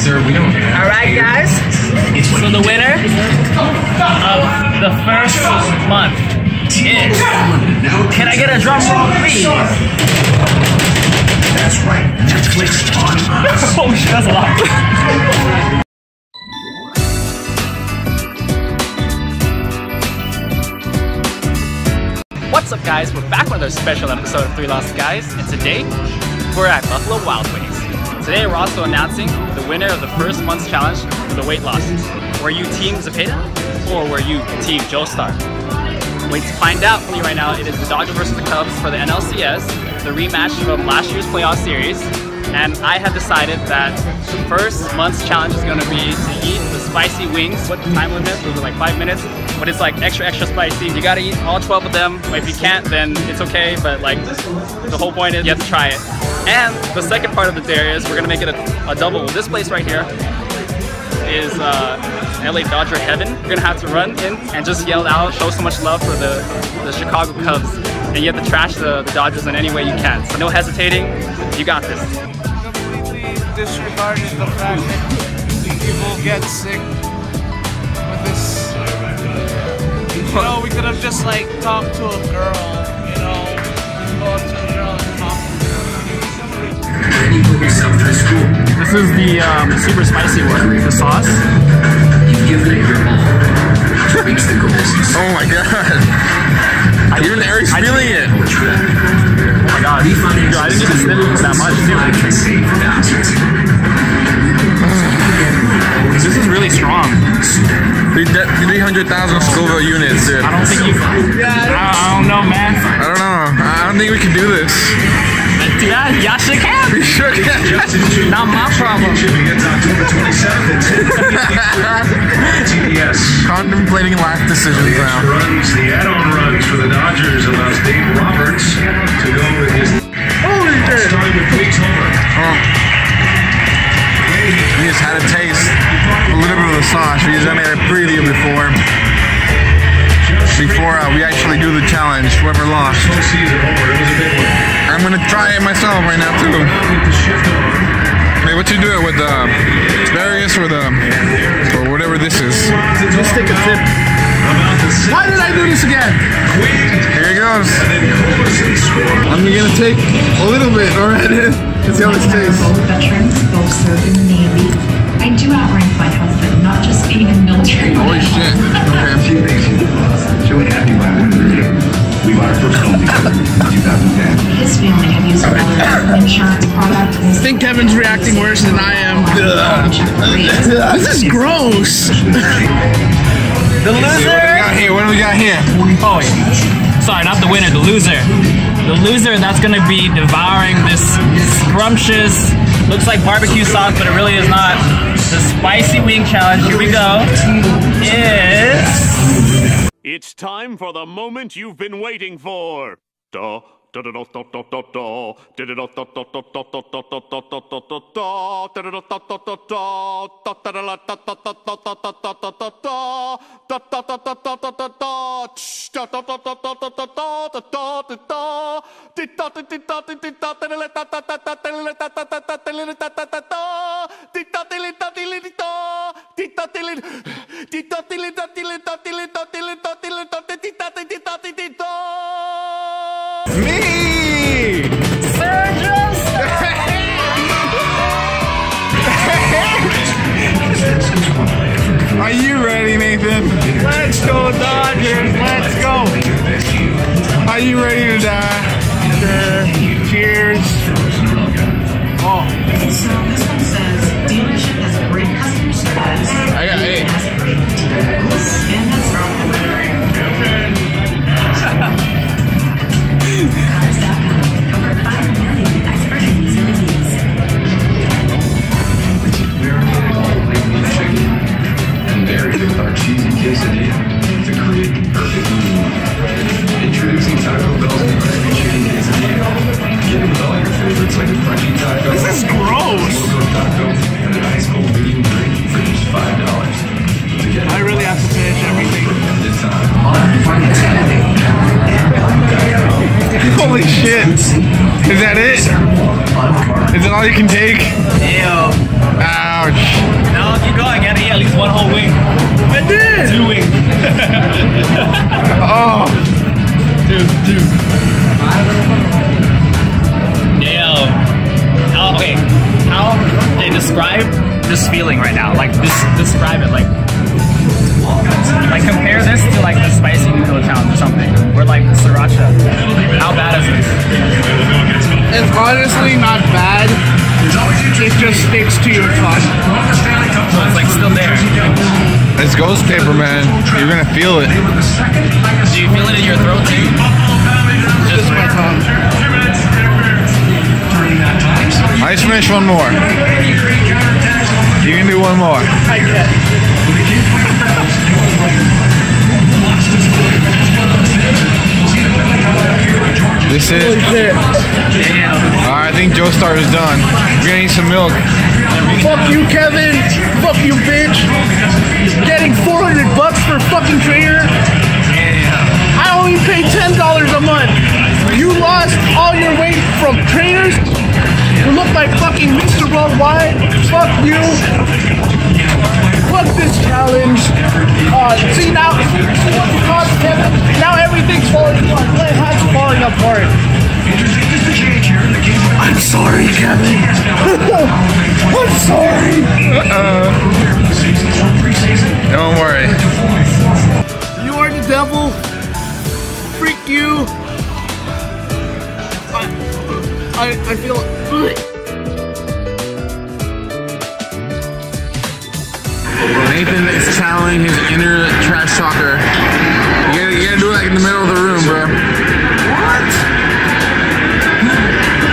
sir, we don't have. Alright guys, so the winner of the first month is, can I get a drum roll please? That's right, Netflix on us. Oh shit, that's a lot. What's up guys, we're back with another special episode of Three Lost Guys, and today we're at Buffalo Wild Wings. Today we're also announcing the winner of the first month's challenge for the weight losses. Were you team Zapata or were you team Joe Stark? Wait to find out for you right now. It is the Dodgers versus the Cubs for the NLCS, the rematch from last year's playoff series, and I have decided that the first month's challenge is going to be to eat the spicy wings. What the time limit? It was like 5 minutes. But it's like extra spicy. You gotta eat all 12 of them. If you can't, then it's okay, but like the whole point is you have to try it. And the second part of the day is we're gonna make it a double. This place right here is LA Dodger heaven. We're gonna have to run in and just yell out, show so much love for the Chicago Cubs, and you have to trash the Dodgers in any way you can. So no hesitating, you got this. Completely disregarded the fact that people get sick with this. You know, we could have just like talked to a girl, you know, just go up to a girl and talk to her. This is the super spicy one, the sauce. You give it your all, reach the goals. Oh my god. Even Eric's feeling it. Oh my god. Yo, I didn't even sniff it that much, dude. This is really strong. 300,000 Scoville units, dude. I don't think you can. I don't know, man. I don't know. I don't think we can do this. Yeah, y'all sure can. We sure can. Not my problem. Contemplating life decisions now. The add-on runs for the Dodgers allows Dave Roberts to go with his. Holy shit! Starting with Weeks Homer. He just had a taste. A little bit of the sauce. We just made a preview before we actually do the challenge. Whoever lost, I'm gonna try it myself right now too. Wait, what you do it with the asparagus or the or whatever this is? Just take a sip. Why did I do this again? Here it goes. I'm gonna take a little bit already. Let's see how this tastes. Veterans also in the Navy. I do outrank my husband, not just being in military. Holy shit. Okay. She thinks she's lost. She would have you by winning. We bought our first home in 2010. His family had used other insurance products. I think Kevin's reacting worse than I am. This is gross. The loser. What do we got here? What do we got here? Oh, sorry, not the winner, the loser. The loser that's going to be devouring this scrumptious, looks like barbecue sauce, but it really is not. The spicy wing challenge, here we go, is... It's time for the moment you've been waiting for. Duh. Me! Sergio Stark! Are you ready, Nathan? Let's go, Dodgers! Let's go! Are you ready to die? Sure. Cheers! Oh. So this one says, dealership has a great customer service. I got 8. And that's is that it? Is that all you can take? Ew. Ouch. describe this feeling right now. Like, describe it. Like compare this to like the spicy noodle challenge or something, or like the sriracha. How bad is this? It's honestly not bad. It just sticks to your tongue. It's like still there. It's ghost paper, man. You're gonna feel it. Do you feel it in your throat too? Just my tongue. I just finished one more. You can do one more. I get. This is it. Alright, I think Joe Stark is done. We're gonna need some milk. Fuck you, Kevin. Fuck you, bitch. Getting $400 for a fucking trainer. I only pay $10 a month. You lost all your weight from trainers. You look like fucking Mr. Worldwide. Fuck you. Fuck this challenge. See now, now everything's falling apart. My hat's falling apart. I'm sorry, Kevin. I'm sorry. Don't worry. You are the devil. Freak you. I feel it. Nathan is channeling his inner trash talker. You gotta do it like in the middle of the room, bro. What?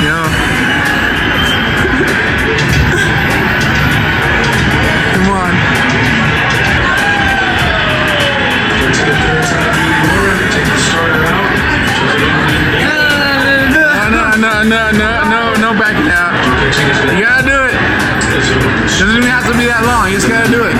Yo. Come on. No, back down. You gotta do it. Doesn't even have to be that long. You just gotta do it.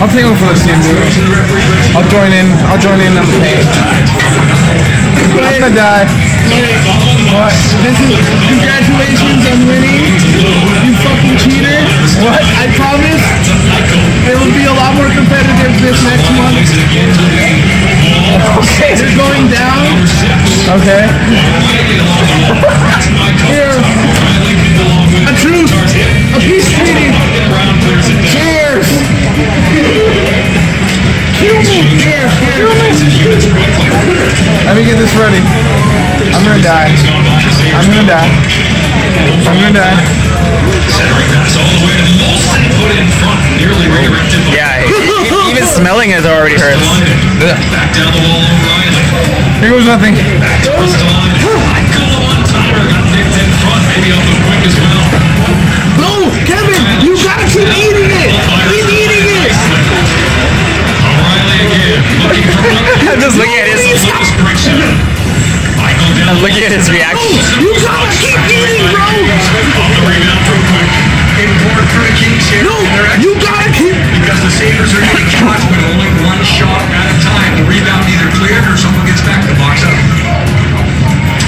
I'll take over for the team, dude. I'll join in on the page. I'm gonna die. What? This is, congratulations on winning, you fucking cheater. What? I promise it will be a lot more competitive this next month. Okay. You're going down. Okay. Here. A truce. A peace treaty. Cheers. Let me get this ready. I'm gonna die. I'm gonna die. I'm gonna die. Yeah, even smelling it already hurts. Here goes nothing. No, Kevin, you gotta keep eating it. Keep eating it. I'm just looking at his. I'm looking at his reaction. You gotta keep eating, bro. No, you gotta keep. Because the Sabres are getting caught with only one shot at a time. The rebound either cleared or someone gets back to the box out.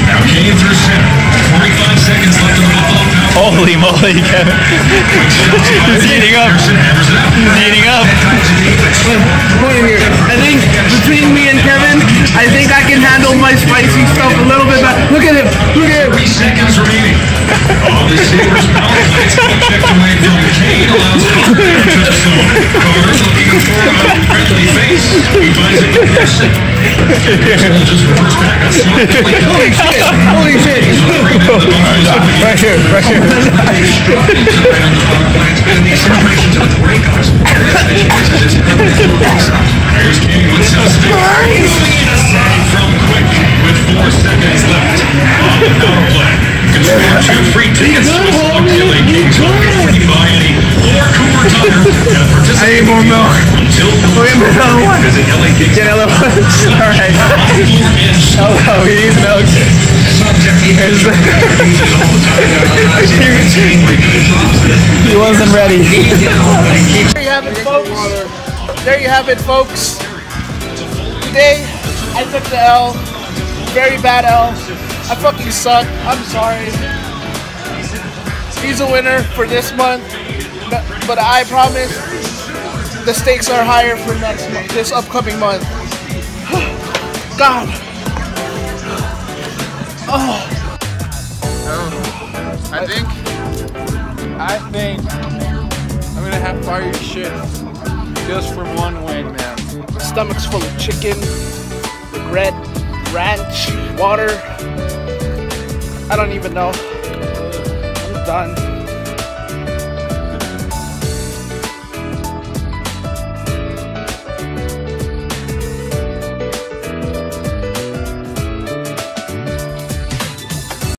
Now Kane through center. 45 seconds left in the Buffalo. Holy moly, Kevin. He's eating up. He's eating up. I think between me and Kevin, I think I can handle my spicy stuff a little bit better. Look at Holy shit! Holy shit! Right here, right here. With 4 seconds left on the power play. Control 2 free tickets to the Slug Relay Kings will be free by any or Cooper Tucker that participates. I need more milk. Wait a minute, another one. Get another one. Alright. Oh, he needs milk. He wasn't ready. There you have it, folks. There you have it, folks. Today, I took the L. Very bad L. I fucking suck. I'm sorry. He's a winner for this month, but I promise the stakes are higher for next month, this upcoming month. God. Oh. I think I'm gonna have fire shit just for one win, man. My stomach's full of chicken, regret, ranch, water, I don't even know. I'm done.